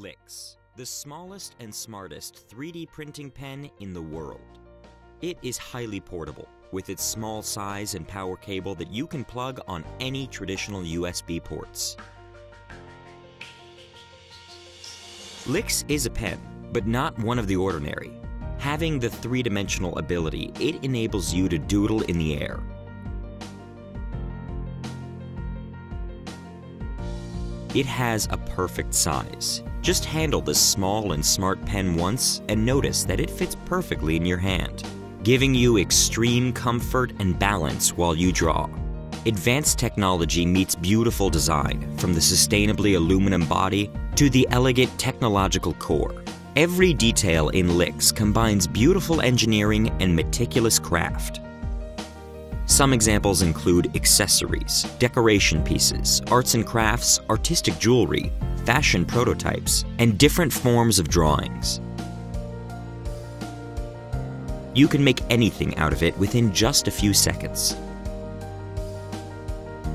Lix, the smallest and smartest 3D printing pen in the world. It is highly portable, with its small size and power cable that you can plug on any traditional USB ports. Lix is a pen, but not one of the ordinary. Having the three-dimensional ability, it enables you to doodle in the air. It has a perfect size. Just handle this small and smart pen once and notice that it fits perfectly in your hand, giving you extreme comfort and balance while you draw. Advanced technology meets beautiful design, from the sustainably aluminum body to the elegant technological core. Every detail in Lix combines beautiful engineering and meticulous craft. Some examples include accessories, decoration pieces, arts and crafts, artistic jewelry, fashion prototypes, and different forms of drawings. You can make anything out of it within just a few seconds.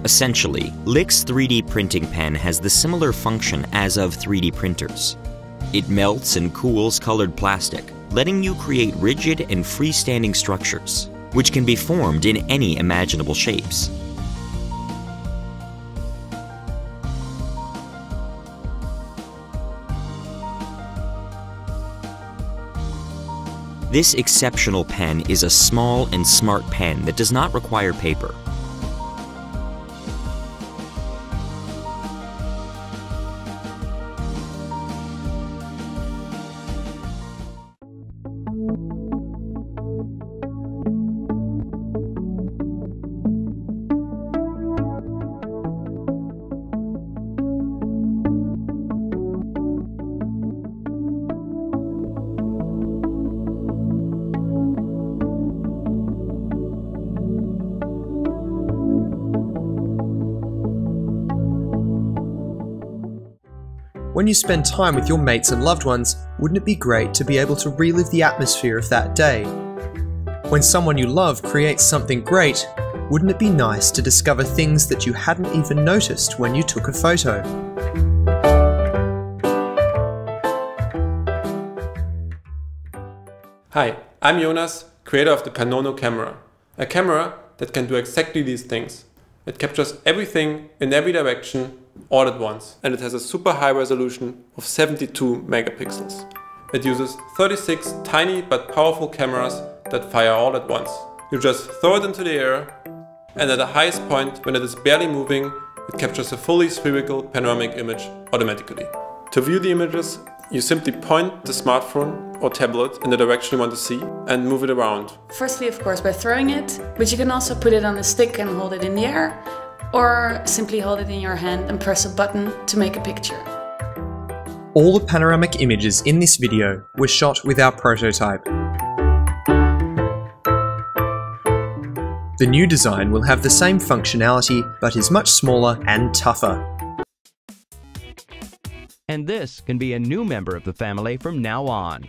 Essentially, Lix 3D printing pen has the similar function as of 3D printers. It melts and cools colored plastic, letting you create rigid and freestanding structures, which can be formed in any imaginable shapes. This exceptional pen is a small and smart pen that does not require paper. When you spend time with your mates and loved ones, wouldn't it be great to be able to relive the atmosphere of that day? When someone you love creates something great, wouldn't it be nice to discover things that you hadn't even noticed when you took a photo? Hi, I'm Jonas, creator of the Panono camera. A camera that can do exactly these things. It captures everything in every direction all at once, and it has a super high resolution of 72 megapixels. It uses 36 tiny but powerful cameras that fire all at once. You just throw it into the air, and at the highest point, when it is barely moving, it captures a fully spherical panoramic image automatically. To view the images, you simply point the smartphone or tablet in the direction you want to see and move it around. Firstly, of course, by throwing it, but you can also put it on a stick and hold it in the air, or simply hold it in your hand and press a button to make a picture. All the panoramic images in this video were shot with our prototype. The new design will have the same functionality, but is much smaller and tougher. And this can be a new member of the family from now on.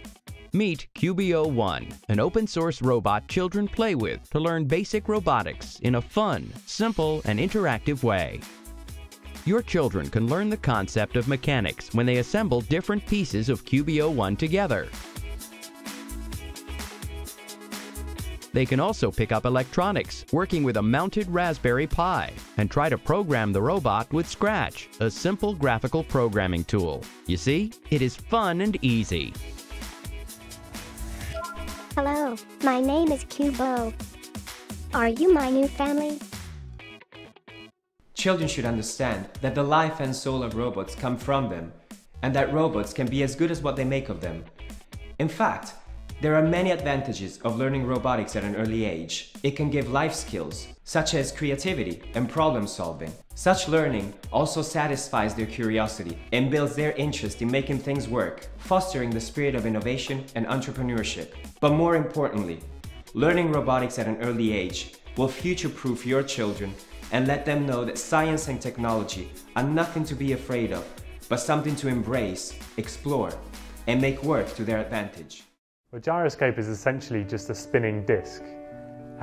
Meet Q.bo One, an open-source robot children play with to learn basic robotics in a fun, simple, and interactive way. Your children can learn the concept of mechanics when they assemble different pieces of Q.bo One together. They can also pick up electronics working with a mounted Raspberry Pi and try to program the robot with Scratch, a simple graphical programming tool. You see, it is fun and easy. Hello, my name is Q.bo. Are you my new family? Children should understand that the life and soul of robots come from them, and that robots can be as good as what they make of them. In fact, there are many advantages of learning robotics at an early age. It can give life skills, such as creativity and problem solving. Such learning also satisfies their curiosity and builds their interest in making things work, fostering the spirit of innovation and entrepreneurship. But more importantly, learning robotics at an early age will future-proof your children and let them know that science and technology are nothing to be afraid of, but something to embrace, explore, and make work to their advantage. A gyroscope is essentially just a spinning disc,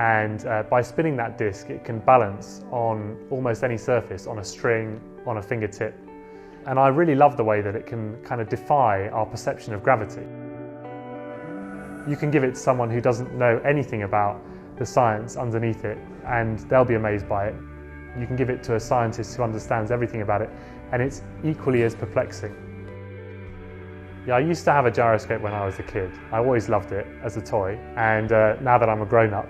and by spinning that disc it can balance on almost any surface, on a string, on a fingertip, And I really love the way that it can kind of defy our perception of gravity. You can give it to someone who doesn't know anything about the science underneath it, and they'll be amazed by it. You can give it to a scientist who understands everything about it, and it's equally as perplexing. Yeah, I used to have a gyroscope when I was a kid. I always loved it as a toy, and now that I'm a grown-up,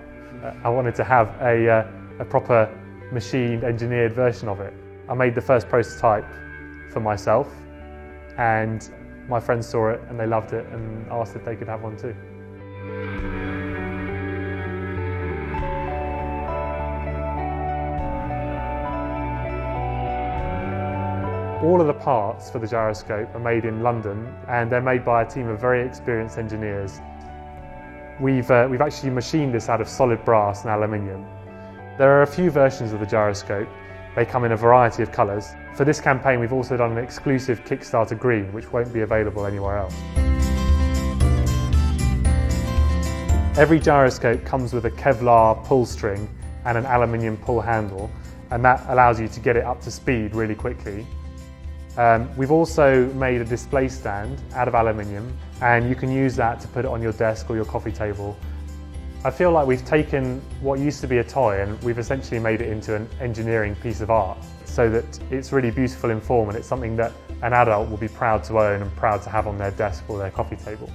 I wanted to have a proper machined, engineered version of it. I made the first prototype for myself, and my friends saw it and they loved it and asked if they could have one too. All of the parts for the gyroscope are made in London, and they're made by a team of very experienced engineers. We've actually machined this out of solid brass and aluminium. There are a few versions of the gyroscope. They come in a variety of colours. For this campaign, we've also done an exclusive Kickstarter green, which won't be available anywhere else. Every gyroscope comes with a Kevlar pull string and an aluminium pull handle, and that allows you to get it up to speed really quickly. We've also made a display stand out of aluminium, and you can use that to put it on your desk or your coffee table. I feel like we've taken what used to be a toy and we've essentially made it into an engineering piece of art, so that it's really beautiful in form and it's something that an adult will be proud to own and proud to have on their desk or their coffee table.